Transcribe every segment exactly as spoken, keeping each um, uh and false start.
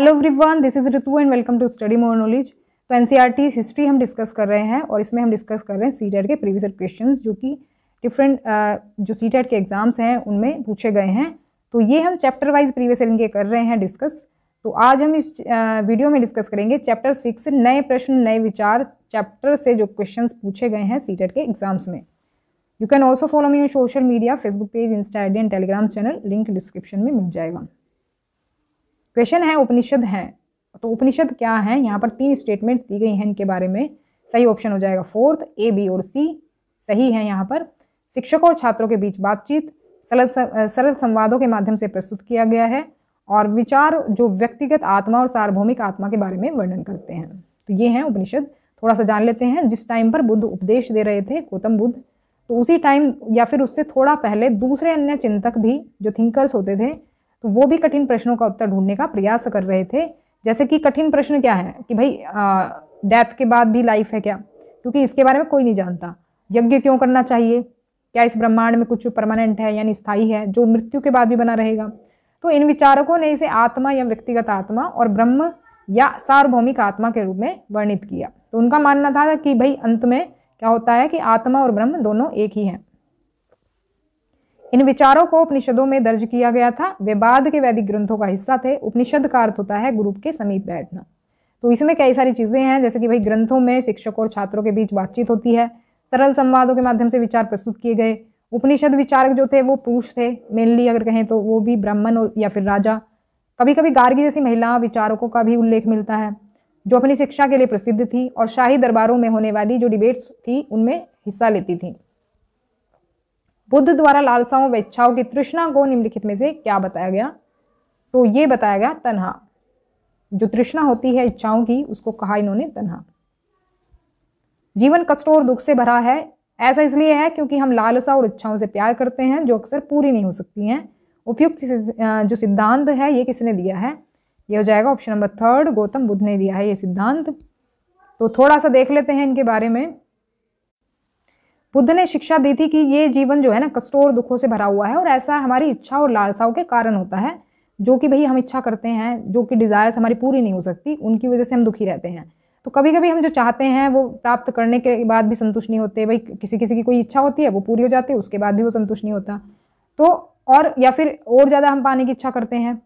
Hello everyone, this is Ritu and welcome to study more knowledge. तो NCERT history हम discuss कर रहे हैं और इसमें हम डिस्कस कर रहे हैं सीटेट के प्रीवियस क्वेश्चंस जो कि डिफरेंट जो सीटेट के एग्जाम्स हैं उनमें पूछे गए हैं। तो ये हम चैप्टर वाइज प्रीवियस ईयर के कर रहे हैं डिस्कस। तो आज हम इस वीडियो में डिस्कस करेंगे चैप्टर सिक्स, नए प्रश्न नए विचार चैप्टर से जो क्वेश्चन पूछे गए हैं सीटेट के एग्जाम्स में। You can also follow me on social media, Facebook page, insta ID and Telegram channel, link description में मिल जाएगा। क्वेश्चन है उपनिषद हैं, तो उपनिषद क्या है? यहाँ पर तीन स्टेटमेंट्स दी गई हैं इनके बारे में। सही ऑप्शन हो जाएगा फोर्थ, ए बी और सी सही है। यहाँ पर शिक्षकों और छात्रों के बीच बातचीत सरल सरल संवादों के माध्यम से प्रस्तुत किया गया है और विचार जो व्यक्तिगत आत्मा और सार्वभौमिक आत्मा के बारे में वर्णन करते हैं। तो ये हैं उपनिषद। थोड़ा सा जान लेते हैं। जिस टाइम पर बुद्ध उपदेश दे रहे थे गौतम बुद्ध, तो उसी टाइम या फिर उससे थोड़ा पहले दूसरे अन्य चिंतक भी जो थिंकर्स होते थे तो वो भी कठिन प्रश्नों का उत्तर ढूंढने का प्रयास कर रहे थे। जैसे कि कठिन प्रश्न क्या है कि भाई डेथ के बाद भी लाइफ है क्या, क्योंकि इसके बारे में कोई नहीं जानता। यज्ञ क्यों करना चाहिए, क्या इस ब्रह्मांड में कुछ परमानेंट है यानी स्थायी है जो मृत्यु के बाद भी बना रहेगा। तो इन विचारकों ने इसे आत्मा या व्यक्तिगत आत्मा और ब्रह्म या सार्वभौमिक आत्मा के रूप में वर्णित किया। तो उनका मानना था कि भाई अंत में क्या होता है कि आत्मा और ब्रह्म दोनों एक ही हैं। इन विचारों को उपनिषदों में दर्ज किया गया था। वे बाद के वैदिक ग्रंथों का हिस्सा थे। उपनिषद का अर्थ होता है गुरु के समीप बैठना। तो इसमें कई सारी चीज़ें हैं जैसे कि भाई ग्रंथों में शिक्षकों और छात्रों के बीच बातचीत होती है, सरल संवादों के माध्यम से विचार प्रस्तुत किए गए। उपनिषद विचारक जो थे वो पुरुष थे मेनली, अगर कहें तो वो भी ब्राह्मण और या फिर राजा। कभी कभी गार्गी जैसी महिला विचारकों का भी उल्लेख मिलता है जो अपनी शिक्षा के लिए प्रसिद्ध थी और शाही दरबारों में होने वाली जो डिबेट्स थी उनमें हिस्सा लेती थीं। बुद्ध द्वारा लालसाओं व इच्छाओं की तृष्णा को निम्नलिखित में से क्या बताया गया? तो ये बताया गया तन्हा। जो तृष्णा होती है इच्छाओं की उसको कहा इन्होंने तन्हा। जीवन कष्टों और दुख से भरा है, ऐसा इसलिए है क्योंकि हम लालसा और इच्छाओं से प्यार करते हैं जो अक्सर पूरी नहीं हो सकती हैं। उपयुक्त जो सिद्धांत है ये किसने दिया है? ये हो जाएगा option number third, Gautam Buddha ने दिया है ये सिद्धांत। तो थोड़ा सा देख लेते हैं इनके बारे में। बुद्ध ने शिक्षा दी थी कि ये जीवन जो है ना कष्टों और दुखों से भरा हुआ है और ऐसा हमारी इच्छा और लालसाओं के कारण होता है जो कि भाई हम इच्छा करते हैं जो कि डिज़ायर्स हमारी पूरी नहीं हो सकती, उनकी वजह से हम दुखी रहते हैं। तो कभी कभी हम जो चाहते हैं वो प्राप्त करने के बाद भी संतुष्ट नहीं होते। भाई किसी किसी की कोई इच्छा होती है वो पूरी हो जाती है, उसके बाद भी वो संतुष्ट नहीं होता। तो और या फिर और ज़्यादा हम पाने की इच्छा करते हैं।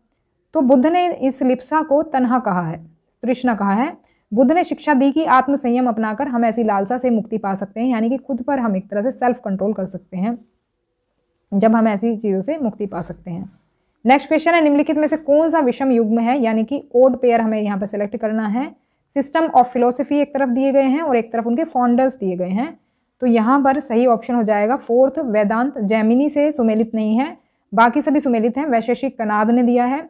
तो बुद्ध ने इस लिप्सा को तन्हा कहा है, तृष्णा कहा है। बुद्ध ने शिक्षा दी कि आत्म संयम अपनाकर हम ऐसी लालसा से मुक्ति पा सकते हैं, यानी कि खुद पर हम एक तरह से सेल्फ कंट्रोल कर सकते हैं जब हम ऐसी चीज़ों से मुक्ति पा सकते हैं। नेक्स्ट क्वेश्चन है निम्नलिखित में से कौन सा विषम युग्म है, यानी कि ओड पेयर हमें यहाँ पर सिलेक्ट करना है। सिस्टम ऑफ फिलोसफी एक तरफ दिए गए हैं और एक तरफ उनके फाउंडर्स दिए गए हैं। तो यहाँ पर सही ऑप्शन हो जाएगा फोर्थ, वेदांत जैमिनी से सुमेलित नहीं है, बाकी सभी सुमेलित हैं। वैशेषिक कनाद ने दिया है।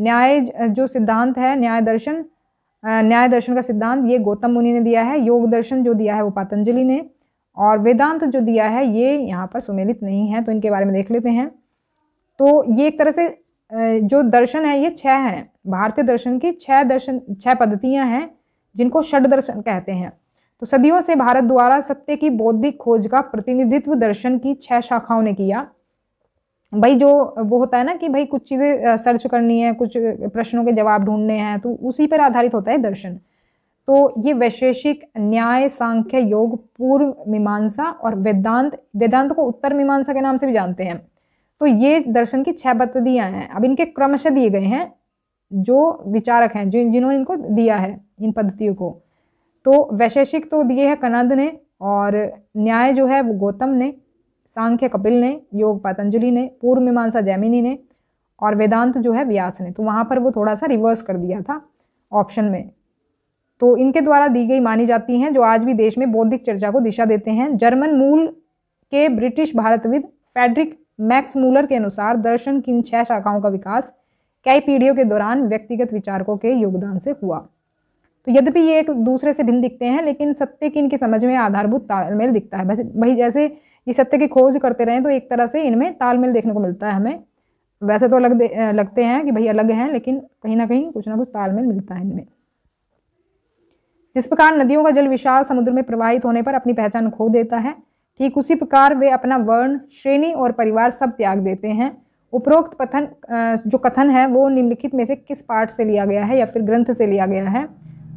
न्याय जो सिद्धांत है न्याय दर्शन, न्याय दर्शन का सिद्धांत ये गौतम मुनि ने दिया है। योग दर्शन जो दिया है वो पतंजलि ने, और वेदांत जो दिया है ये यहाँ पर सुमेलित नहीं है। तो इनके बारे में देख लेते हैं। तो ये एक तरह से जो दर्शन है ये छह हैं, भारतीय दर्शन की छह दर्शन छह पद्धतियाँ हैं जिनको षड दर्शन कहते हैं। तो सदियों से भारत द्वारा सत्य की बौद्धिक खोज का प्रतिनिधित्व दर्शन की छह शाखाओं ने किया। भाई जो वो होता है ना कि भाई कुछ चीज़ें सर्च करनी है, कुछ प्रश्नों के जवाब ढूंढने हैं, तो उसी पर आधारित होता है दर्शन। तो ये वैशेषिक, न्याय, सांख्य, योग, पूर्व मीमांसा और वेदांत। वेदांत को उत्तर मीमांसा के नाम से भी जानते हैं। तो ये दर्शन की छह पद्धतियाँ हैं। अब इनके क्रमशः दिए गए हैं जो विचारक हैं जिन जिन्होंने इनको दिया है इन पद्धतियों को। तो वैशेषिक तो दिए हैं कनद ने, और न्याय जो है वो गौतम ने, सांख्य कपिल ने, योग पतंजलि ने, पूर्व मीमांसा जैमिनी ने और वेदांत जो है व्यास ने। तो वहाँ पर वो थोड़ा सा रिवर्स कर दिया था ऑप्शन में। तो इनके द्वारा दी गई मानी जाती हैं जो आज भी देश में बौद्धिक चर्चा को दिशा देते हैं। जर्मन मूल के ब्रिटिश भारतविद फ्रेडरिक मैक्स मूलर के अनुसार दर्शन की इन छह शाखाओं का विकास कई पीढ़ियों के दौरान व्यक्तिगत विचारकों के योगदान से हुआ। तो यद्यपि ये एक दूसरे से भिन्न दिखते हैं लेकिन सत्य की इनकी समझ में आधारभूत तालमेल दिखता है। भाई जैसे ये सत्य की खोज करते रहे तो एक तरह से इनमें तालमेल देखने को मिलता है हमें। वैसे तो अलग लगते हैं कि भाई अलग हैं लेकिन कहीं ना कहीं कुछ ना कुछ तालमेल मिलता है इनमें। जिस प्रकार नदियों का जल विशाल समुद्र में प्रवाहित होने पर अपनी पहचान खो देता है, ठीक उसी प्रकार वे अपना वर्ण, श्रेणी और परिवार सब त्याग देते हैं। उपरोक्त पथन जो कथन है वो निम्नलिखित में से किस पाठ से लिया गया है या फिर ग्रंथ से लिया गया है?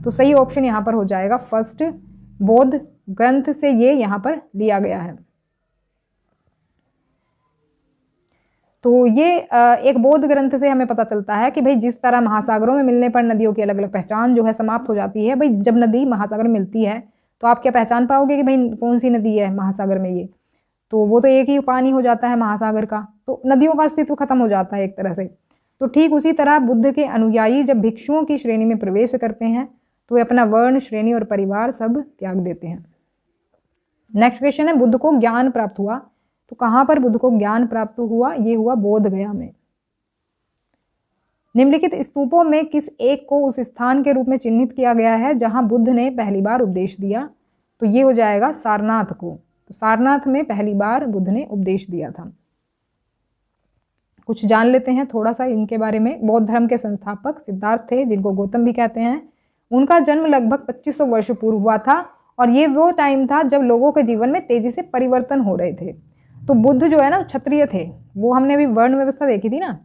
तो सही ऑप्शन यहाँ पर हो जाएगा फर्स्ट, बोध ग्रंथ से ये यहाँ पर लिया गया है। तो ये एक बोध ग्रंथ से हमें पता चलता है कि भाई जिस तरह महासागरों में मिलने पर नदियों की अलग अलग पहचान जो है समाप्त हो जाती है, भाई जब नदी महासागर मिलती है तो आप क्या पहचान पाओगे कि भाई कौन सी नदी है महासागर में, ये तो वो तो एक ही पानी हो जाता है महासागर का, तो नदियों का अस्तित्व खत्म हो जाता है एक तरह से। तो ठीक उसी तरह बुद्ध के अनुयायी जब भिक्षुओं की श्रेणी में प्रवेश करते हैं तो वे अपना वर्ण, श्रेणी और परिवार सब त्याग देते हैं। नेक्स्ट क्वेश्चन है बुद्ध को ज्ञान प्राप्त हुआ। तो कहाँ पर बुद्ध को ज्ञान प्राप्त हुआ? ये हुआ बोध गया में। निम्नलिखित स्तूपों में किस एक को उस स्थान के रूप में चिन्हित किया गया है जहाँ बुद्ध ने पहली बार उपदेश दिया? तो ये हो जाएगा सारनाथ को। तो सारनाथ में पहली बार बुद्ध ने उपदेश दिया था। कुछ जान लेते हैं थोड़ा सा इनके बारे में। बौद्ध धर्म के संस्थापक सिद्धार्थ थे, जिनको गौतम भी कहते हैं। उनका जन्म लगभग पच्चीस सौ वर्ष पूर्व हुआ था और ये वो टाइम था जब लोगों के जीवन में तेजी से परिवर्तन हो रहे थे। तो बुद्ध जो है ना क्षत्रिय थे, वो हमने अभी वर्ण व्यवस्था देखी थी ना,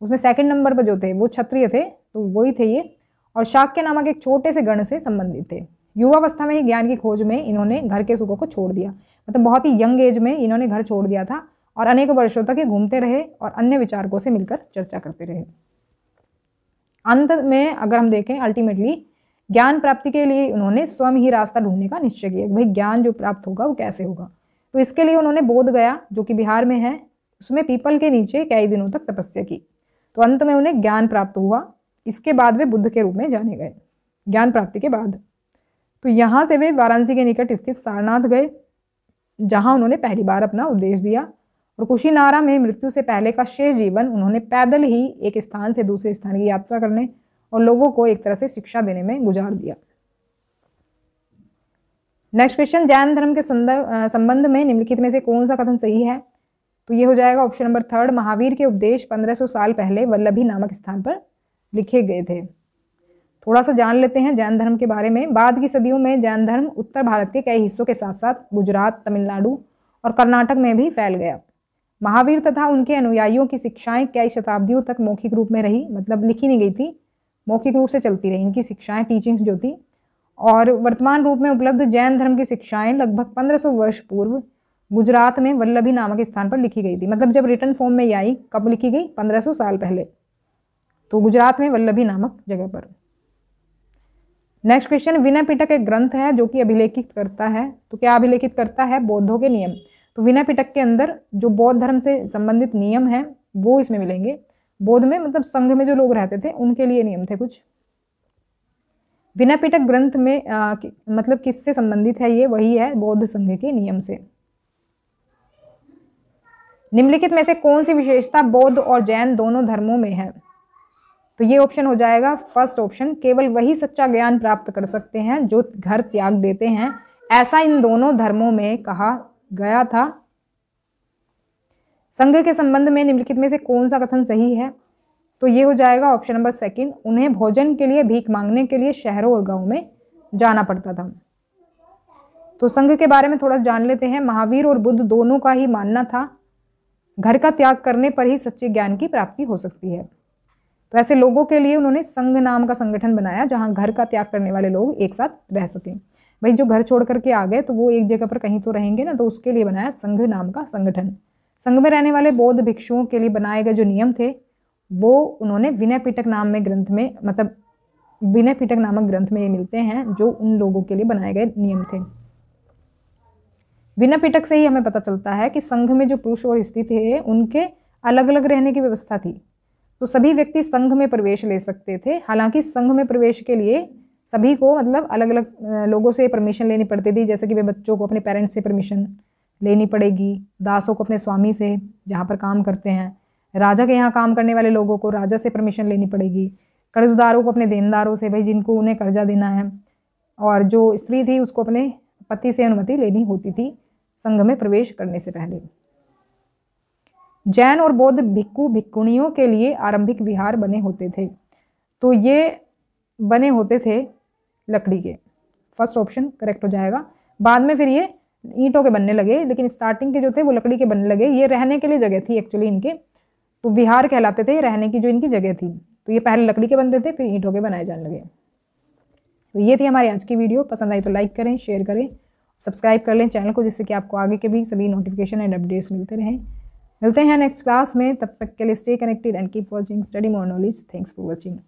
उसमें सेकंड नंबर पर जो थे वो क्षत्रिय थे, तो वही थे ये। और शाक्य नामक एक छोटे से गण से संबंधित थे। युवावस्था में ही ज्ञान की खोज में इन्होंने घर के सुखों को छोड़ दिया, मतलब बहुत ही यंग एज में इन्होंने घर छोड़ दिया था और अनेक वर्षों तक ये घूमते रहे और अन्य विचारकों से मिलकर चर्चा करते रहे। अंत में अगर हम देखें अल्टीमेटली ज्ञान प्राप्ति के लिए उन्होंने स्वयं ही रास्ता ढूंढने का निश्चय किया, भाई ज्ञान जो प्राप्त होगा वो कैसे होगा। तो इसके लिए उन्होंने बोध गया जो कि बिहार में है उसमें पीपल के नीचे कई दिनों तक तपस्या की। तो अंत में उन्हें ज्ञान प्राप्त हुआ। इसके बाद वे बुद्ध के रूप में जाने गए ज्ञान प्राप्ति के बाद। तो यहाँ से वे वाराणसी के निकट स्थित सारनाथ गए जहाँ उन्होंने पहली बार अपना उपदेश दिया। और कुशीनारा में मृत्यु से पहले का शेष जीवन उन्होंने पैदल ही एक स्थान से दूसरे स्थान की यात्रा करने और लोगों को एक तरह से शिक्षा देने में गुजार दिया। नेक्स्ट क्वेश्चन, जैन धर्म के संबंध में निम्नलिखित में से कौन सा कथन सही है? तो ये हो जाएगा ऑप्शन नंबर थर्ड, महावीर के उपदेश पंद्रह सौ साल पहले वल्लभी नामक स्थान पर लिखे गए थे। थोड़ा सा जान लेते हैं जैन धर्म के बारे में। बाद की सदियों में जैन धर्म उत्तर भारत के कई हिस्सों के साथ साथ गुजरात, तमिलनाडु और कर्नाटक में भी फैल गया। महावीर तथा उनके अनुयायियों की शिक्षाएं कई शताब्दियों तक मौखिक रूप में रही, मतलब लिखी नहीं गई थी, मौखिक रूप से चलती रही इनकी शिक्षाएं, टीचिंग्स जो थी। और वर्तमान रूप में उपलब्ध जैन धर्म की शिक्षाएं लगभग पंद्रह सौ वर्ष पूर्व गुजरात में वल्लभी नामक स्थान पर लिखी गई थी, मतलब जब रिटर्न फॉर्म में आई कब लिखी गई, पंद्रह सौ साल पहले, तो गुजरात में वल्लभी नामक जगह पर। नेक्स्ट क्वेश्चन, विनय पिटक एक ग्रंथ है जो कि अभिलेखित करता है, तो क्या अभिलेखित करता है? बौद्धों के नियम। तो विनय पिटक के अंदर जो बौद्ध धर्म से संबंधित नियम हैं वो इसमें मिलेंगे। बौद्ध में मतलब संघ में जो लोग रहते थे उनके लिए नियम थे कुछ। विनय पिटक ग्रंथ में आ, कि, मतलब किससे संबंधित है ये? वही है बौद्ध संघ के नियम से। निम्नलिखित में से कौन सी विशेषता बौद्ध और जैन दोनों धर्मों में है? तो ये ऑप्शन हो जाएगा फर्स्ट ऑप्शन, केवल वही सच्चा ज्ञान प्राप्त कर सकते हैं जो घर त्याग देते हैं, ऐसा इन दोनों धर्मों में कहा गया था। संघ के संबंध में निम्नलिखित में से कौन सा कथन सही है? तो ये हो जाएगा ऑप्शन नंबर सेकंड, उन्हें भोजन के लिए भीख मांगने के लिए शहरों और गांवों में जाना पड़ता था। तो संघ के बारे में थोड़ा जान लेते हैं। महावीर और बुद्ध दोनों का ही मानना था घर का त्याग करने पर ही सच्चे ज्ञान की प्राप्ति हो सकती है। तो ऐसे लोगों के लिए उन्होंने संघ नाम का संगठन बनाया जहाँ घर का त्याग करने वाले लोग एक साथ रह सकें। भाई जो घर छोड़ करके आ गए तो वो एक जगह पर कहीं तो रहेंगे ना, तो उसके लिए बनाया संघ नाम का संगठन। संघ में रहने वाले बौद्ध भिक्षुओं के लिए बनाए गए जो नियम थे वो उन्होंने विनय पिटक नाम में ग्रंथ में, मतलब विनय पिटक नामक ग्रंथ में ये मिलते हैं जो उन लोगों के लिए बनाए गए नियम थे। विनय पिटक से ही हमें पता चलता है कि संघ में जो पुरुष और स्त्री थे उनके अलग अलग रहने की व्यवस्था थी, तो सभी व्यक्ति संघ में प्रवेश ले सकते थे। हालांकि संघ में प्रवेश के लिए सभी को मतलब अलग अलग लोगों से परमिशन लेनी पड़ती थी, जैसे कि वे बच्चों को अपने पेरेंट्स से परमिशन लेनी पड़ेगी, दासों को अपने स्वामी से जहाँ पर काम करते हैं, राजा के यहाँ काम करने वाले लोगों को राजा से परमिशन लेनी पड़ेगी, कर्जदारों को अपने देनदारों से, भाई जिनको उन्हें कर्जा देना है, और जो स्त्री थी उसको अपने पति से अनुमति लेनी होती थी संघ में प्रवेश करने से पहले। जैन और बौद्ध भिक्खु भिक्खुणियों के लिए आरंभिक विहार बने होते थे, तो ये बने होते थे लकड़ी के, फर्स्ट ऑप्शन करेक्ट हो जाएगा। बाद में फिर ये ईंटों के बनने लगे, लेकिन स्टार्टिंग के जो थे वो लकड़ी के बनने लगे। ये रहने के लिए जगह थी एक्चुअली इनके, तो विहार कहलाते थे रहने की जो इनकी जगह थी। तो ये पहले लकड़ी के बनते थे, फिर ईंटों के बनाए जाने लगे। तो ये थी हमारी आज की वीडियो। पसंद आई तो लाइक करें, शेयर करें, सब्सक्राइब कर लें चैनल को, जिससे कि आपको आगे के भी सभी नोटिफिकेशन एंड अपडेट्स मिलते रहें। मिलते हैं नेक्स्ट क्लास में, तब तक के लिए stay connected and keep watching study more knowledge. Thanks for watching.